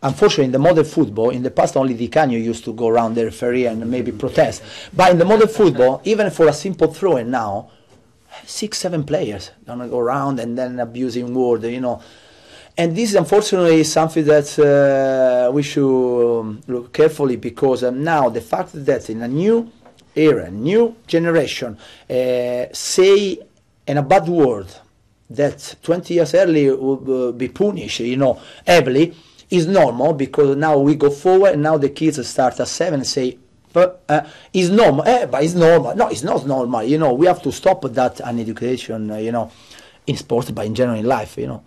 Unfortunately, in the modern football, in the past only Di Canio used to go around the referee and maybe protest. But in the modern football, even for a simple throw-in now, 6-7 players gonna go around and then abusing word, you know. And this, unfortunately, is something that we should look carefully, because now the fact that in a new era, new generation, say in a bad word that 20 years earlier would be punished, you know, heavily, is normal, because now we go forward and now the kids start at 7 and say, it's normal, but it's normal. No, it's not normal, you know. We have to stop that uneducation, you know, in sports, but in general in life, you know.